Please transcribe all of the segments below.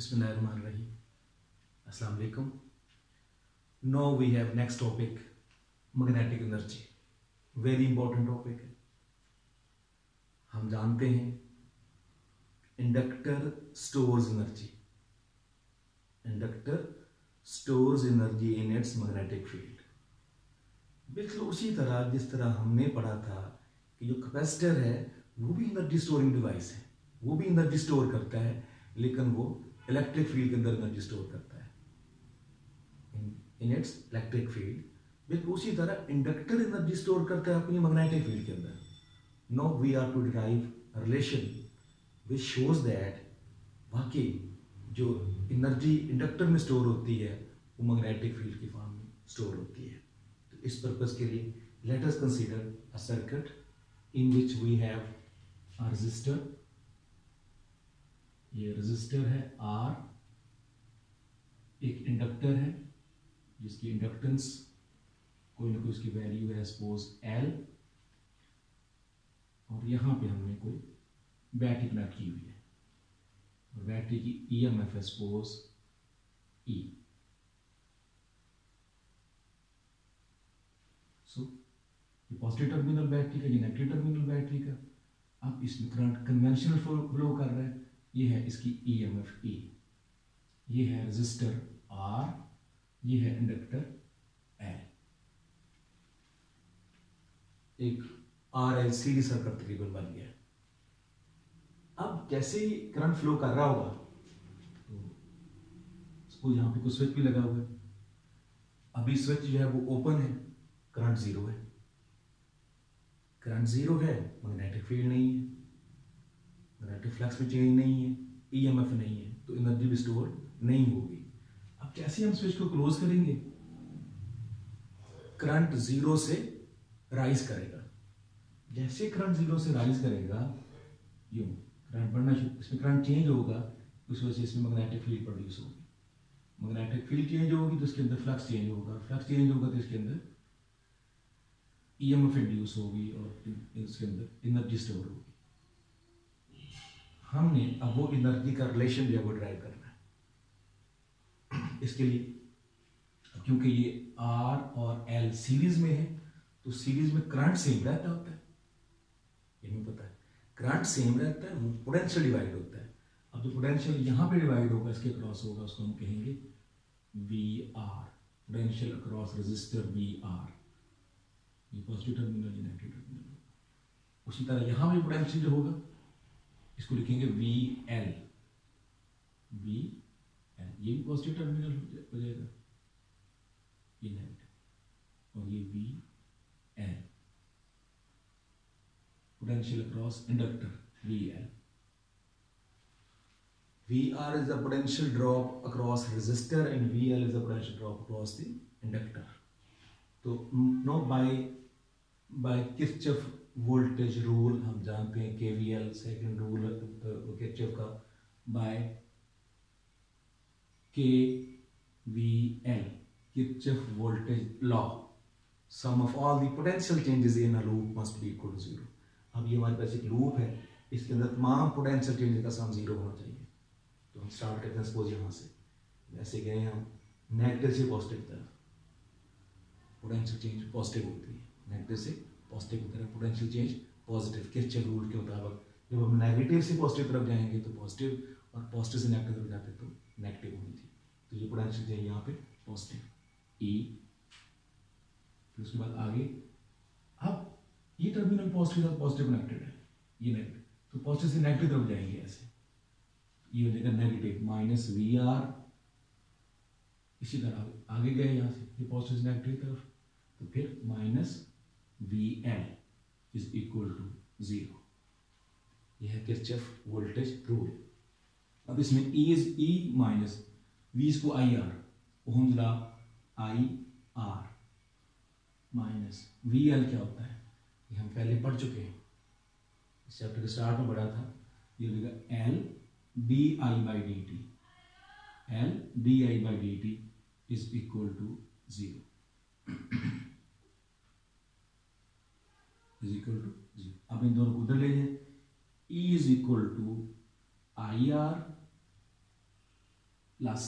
बिस्मिल्लाहिर्रहमानिर्रहीम, अस्सलाम वालेकुम। No we have next topic magnetic energy, very important topic है। हम जानते हैं inductor stores energy, inductor stores energy in its magnetic field. बिल्कुल उसी तरह जिस तरह हमने पढ़ा था कि जो कैपेसिटर है वो भी एनर्जी स्टोरिंग डिवाइस है, वो भी एनर्जी स्टोर करता है, लेकिन वो इलेक्ट्रिक फील्ड के अंदर एनर्जी स्टोर करता है इन इट्स इलेक्ट्रिक फील्ड। बिल्कुल उसी तरह इंडक्टर एनर्जी स्टोर करता है अपनी मैग्नेटिक फील्ड के अंदर। No we are to derive relation which shows that वाकई जो एनर्जी इंडक्टर में स्टोर होती है वो मैग्नेटिक फील्ड की फॉर्म में स्टोर होती है। तो इस पर्पज़ के लिए let us consider a circuit in which we have a resistor. ये रेजिस्टर है आर, एक इंडक्टर है जिसकी इंडक्टेंस कोई ना कोई उसकी वैल्यू है सपोज एल, और यहाँ पे हमने कोई बैटरी कनेक्ट की हुई है और बैटरी की ईएमएफ है सपोज ई। सो ये पॉजिटिव टर्मिनल बैटरी का, ये नेगेटिव टर्मिनल बैटरी का। अब इसमें करंट कन्वेंशनल फ्लो कर रहा है, ये है इसकी ईएमएफ ई, ये है रेजिस्टर आर, ये है इंडक्टर एल। एक आर एल सीरीज सर्किट तकरीबन बन गया। अब जैसे ही करंट फ्लो कर रहा होगा तो सपोज यहाँ पे कुछ स्विच भी लगा हुआ है, अभी स्विच जो है वो ओपन है, करंट जीरो है, करंट जीरो है, मैग्नेटिक फील्ड नहीं है, मैग्नेटिक फ्लक्स में चेंज नहीं है, ईएमएफ नहीं है, तो एनर्जी भी स्टोर नहीं होगी। अब जैसे हम स्विच को क्लोज करेंगे करंट जीरो से राइज करेगा, जैसे करंट जीरो से राइज करेगा यूँ करंट बढ़ना शुरू, इसमें करंट चेंज होगा, उस वजह से इसमें मैग्नेटिक फील्ड प्रोड्यूस होगी, मैग्नेटिक फील्ड चेंज होगी तो इसके अंदर फ्लक्स चेंज होगा, फ्लक्स चेंज होगा तो इसके अंदर ईएमएफ इंड्यूस होगी और इसके अंदर एनर्जी स्टोर होगी। हमने अब वो एनर्जी का रिलेशन जो है वो ड्राइव करना है। इसके लिए क्योंकि ये आर और एल सीरीज में है तो सीरीज में करंट सेम रहता होता है, ये भी पता है, करंट सेम रहता है, वो पोटेंशियल डिवाइड होता है। अब जो पोटेंशियल यहाँ पे डिवाइड होगा, इसके क्रॉस होगा, उसको हम कहेंगे V R, potential cross resistor V R, ये पॉजिटिव टर्मिनल या नेगेटिव टर्मिनल। उसी तरह यहाँ भी पोटेंशियल जो होगा इसको लिखेंगे वी एल, वी एल, ये भी पॉजिटिव टर्मिनल हो जाएगा, ये नेगेटिव, और ये V L, potential across inductor V L. V R is a potential drop across resistor and V L is a potential drop across the inductor. तो no by Kirchhoff voltage rule, हम जानते हैं KVL second rule Kirchhoff का, by KVL Kirchhoff voltage law, sum of all the potential changes in a loop must be equal to zero. अब ये हमारे पास एक loop है, इसके अंदर तमाम पोटेंशियल चेंजेस का सम जीरो होना चाहिए। तो हम स्टार्ट करते हैं सपोज यहाँ से, जैसे गए हम नेगेटिव से पॉजिटिव तरफ, पोटेंशियल चेंज पॉजिटिव होती है, नेगेटिव से पॉजिटिव की तरफ potential change positive, Kirchhoff rule के मुताबिक। जब हम नेगेटिव से पॉजिटिव तरफ जाएंगे तो पॉजिटिव, और पॉजिटिव से नेगेटिव तरफ जाते तो नेगेटिव होनी चाहिए। तो ये पोटेंशियल चेंज यहाँ पे पॉजिटिव ई, फिर उसके बाद आगे अब ये टर्मिनल पॉजिटिव और पॉजिटिव कनेक्टेड है, ये नेगेटिव, तो पॉजिटिव से नेगेटिव तरफ जाएंगे, ऐसे ये हो जाएगा नेगेटिव माइनस वी आर। इसी तरह आगे गए यहाँ से, ये पॉजिटिव से नेगेटिव तरफ, तो फिर minus V L is equal to zero, यह है किर्चॉफ वोल्टेज रूल। अब इसमें E is E minus V is को I R, Ohm's law I R minus V L क्या होता है, ये हम पहले पढ़ चुके हैं, इस चैप्टर के स्टार्ट में पढ़ा था। ये होगा L D I by D T, L D I by D T is equal to zero, is equal to zero. अब इन दोनों को उधर ले जाए, E is equal to I R plus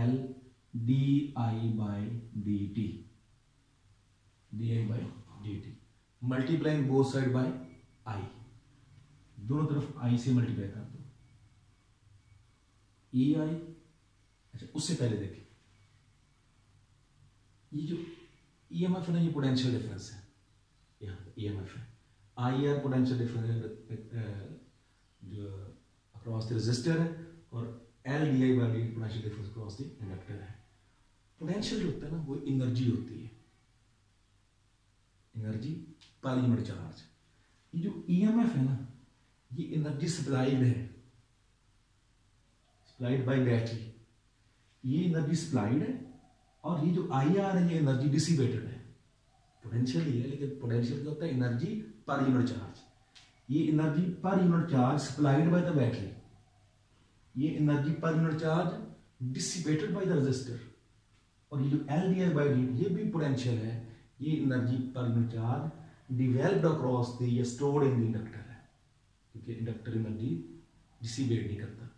L D I by D T, D I by D T multiplying both side by I, दोनों तरफ आई से मल्टीप्लाई कर दो ई आई। अच्छा उससे पहले देखिए ये जो ई एम एफ है ना, ये पोटेंशियल डिफरेंस है, यहाँ ई एम एफ है, आई आर पोटेंशियल डिफरेंस जो अक्रॉस द रेजिस्टर है, और एल डी आई वाली potential difference across the inductor है। पोटेंशियल जो होता है ना वो एनर्जी होती है, एनर्जी पर यूनिट चार्ज। ये जो ईएमएफ है ना ये एनर्जी सप्लाइड है, सप्लाइड बाय बैटरी, ये एनर्जी सप्लाइड है, और ये जो आई आर है ये एनर्जी डिसिपेटेड है। पोटेंशियल ही है लेकिन पोटेंशियल क्या होता है, एनर्जी पर यूनिट चार्ज। ये energy per unit charge supplied by the battery, ये energy per unit charge dissipated by the resistor, और ये जो L D I by D ये भी पोटेंशियल है, ये energy per unit charge developed across the या स्टोर्ड इन द इंडक्टर है, क्योंकि इंडक्टर एनर्जी डिसिपेट नहीं करता,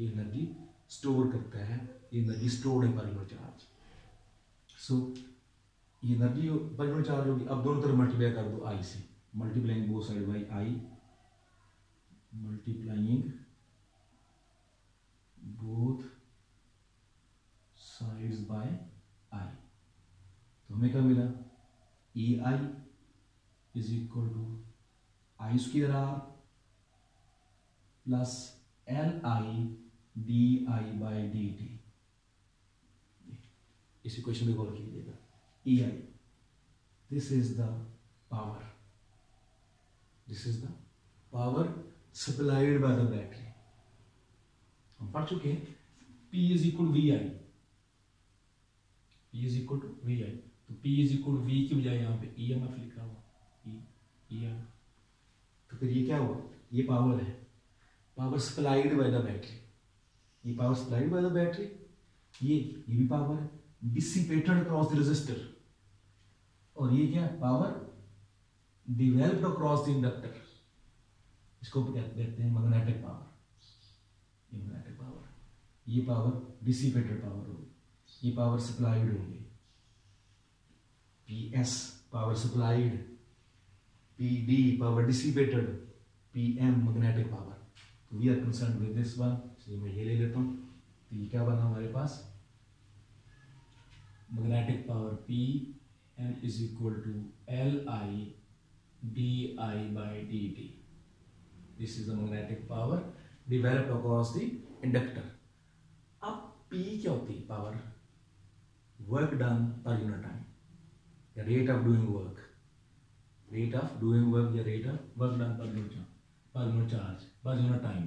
ये एनर्जी स्टोर करता है, ये एनर्जी स्टोर्ड है पर यूनिट चार्ज। सो ये एनर्जी पर यूनिट चार्ज होगी। अब दोनों तरफ मल्टीप्लाई कर दो आई से, multiplying both side by I, multiplying both sides by I, तो हमें क्या मिला E I is equal to I square R plus L I D I by D T. इस इक्वेशन में गौर कीजिएगा, E I this is the power, this is the power supplied by the battery. हम पढ़ चुके हैं P is equal V I, P is equal to V I, तो P is equal we की बजाय यहाँ पे ई एम एफ लिख रहा हूँ ई एम। तो फिर ये क्या हुआ, ये पावर है, power supplied by the battery, ये power supplied by the battery, ये भी पावर है डिसिपेटेड अक्रॉस द रजिस्टर, और ये क्या power developed across the inductor, इसको कहते हैं मैग्नेटिक पावर, ये मैग्नेटिक पावर, ये पावर डिसिपेटेड पावर होगी, ये पावर सप्लाइड होगी P S power supplied, P D power dissipated, P M magnetic power. तो we are concern with this one, इसलिए मैं ये ले लेता हूँ। तो ये क्या बना हमारे पास, magnetic power P M is equal to L I D I by D T, this is the magnetic power developed across the inductor. अब पी क्या होती है, power work done per unit time या rate of doing work, rate of doing work या rate of work done per unit charge per unit time.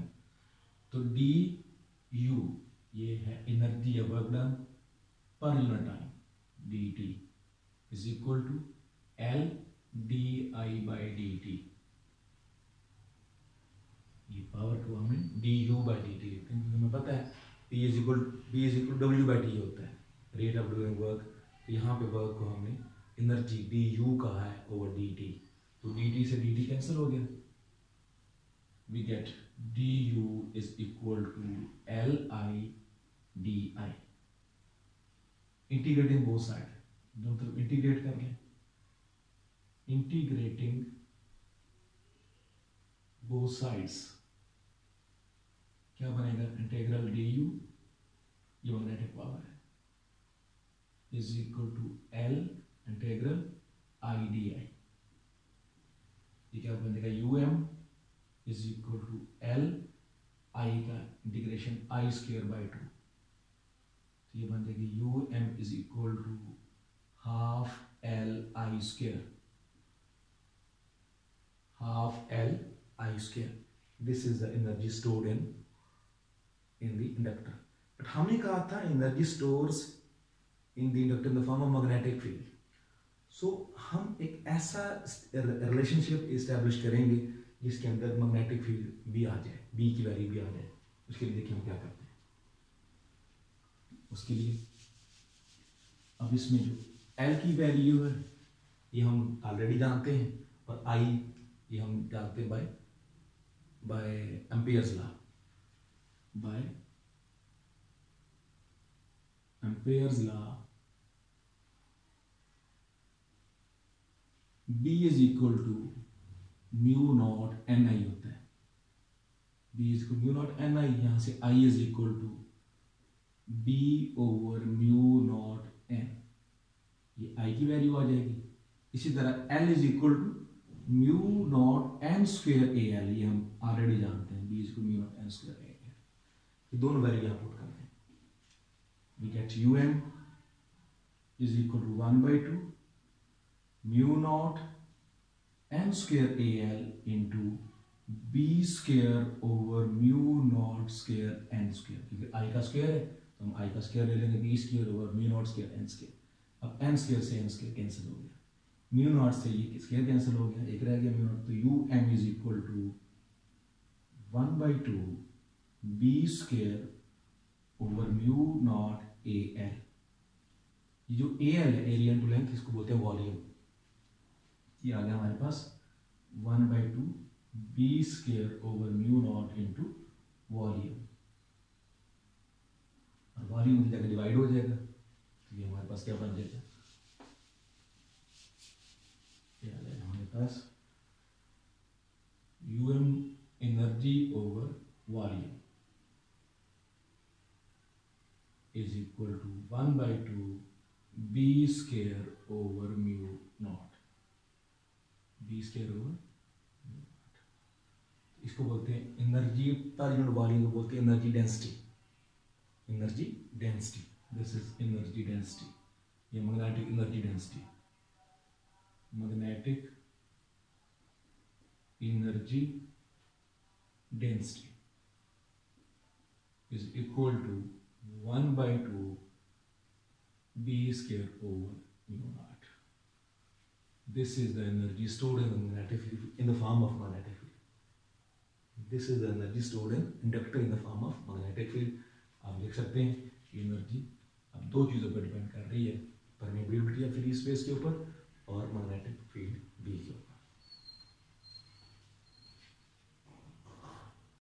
तो D U ये है energy या work done per unit time, D T is equal to L D I by D T, ये power को हमें D U by D T लिखते हैं क्योंकि हमें पता है P is equal W by T होता है रेट ऑफ डूइंग वर्क। तो यहाँ पे वर्क को हमने एनर्जी डी यू कहा है ओवर डी टी, तो डी टी से डी टी कैंसिल हो गया, we get D U is equal to L I D I. Integrating both side, दोनों तरफ इंटीग्रेट कर लें, इंटीग्रेटिंग बोथ साइड्स क्या बनेगा, इंटीग्रल डी यू ये मैग्नेटिक पावर है is equal to L integral I D I, ये क्या बनेगा U M is equal to L I का integration I square by two, तो ये बन जाएगी U M is equal to half L I square, half L I square. This is the energy stored in the inductor. But हमने कहा था energy stores in the inductor in the form of magnetic field. So हम एक ऐसा relationship establish करेंगे जिसके अंदर magnetic field भी आ जाए, बी की वैल्यू भी आ जाए। उसके लिए देखिए हम क्या करते हैं, उसके लिए अब इसमें जो एल की वैल्यू है ये हम ऑलरेडी जानते हैं, और आई ये हम जानते हैं by Ampere's law, by Ampere's law, B is equal to mu naught N I होता है, B is equal to mu naught N I, यहाँ से I is equal to B over mu naught N, ये I की value आ जाएगी। इसी तरह L is equal to mu naught N square A L, ये हम ऑलरेडी जानते हैं, B is equal to mu naught N square A L, ये दोनों वैल्यू यहाँ पुट करते हैं। We get U N is equal to 1/2 mu naught N square A L into B square over mu naught square N square, क्योंकि I का square है तो हम I का square ले लेंगे, B square over mu naught square N square। अब N square से N square कैंसिल हो गया, mu naught से ये square कैंसिल हो गया, एक रह गया mu naught, तो U M is equal to 1/2 B square over mu naught A L। ये जो A L है, area into length, इसको बोलते हैं वॉल्यूम। ये आ गया हमारे पास 1/2 b square over mu not into volume, और वॉल्यूम में जाकर डिवाइड हो जाएगा तो ये हमारे पास क्या बन जाएगा, ये आ जाएगा हमारे पास um energy over volume is equal to 1/2 b square over mu not, B square over, इसको बोलते हैं एनर्जी पर यूनिट वॉल्यूम को बोलते हैं energy density, energy density, this is energy density, ये magnetic energy density, magnetic energy density is equal to 1/2 B square over mu not. This is the energy stored in the magnetic field in the form of magnetic field, this is the energy stored in inductor in the form of magnetic field। आप देख सकते हैं कि energy अब दो चीज़ों पर depend कर रही है, परमिटिविटी या फ्री स्पेस के ऊपर और मैग्नेटिक फील्ड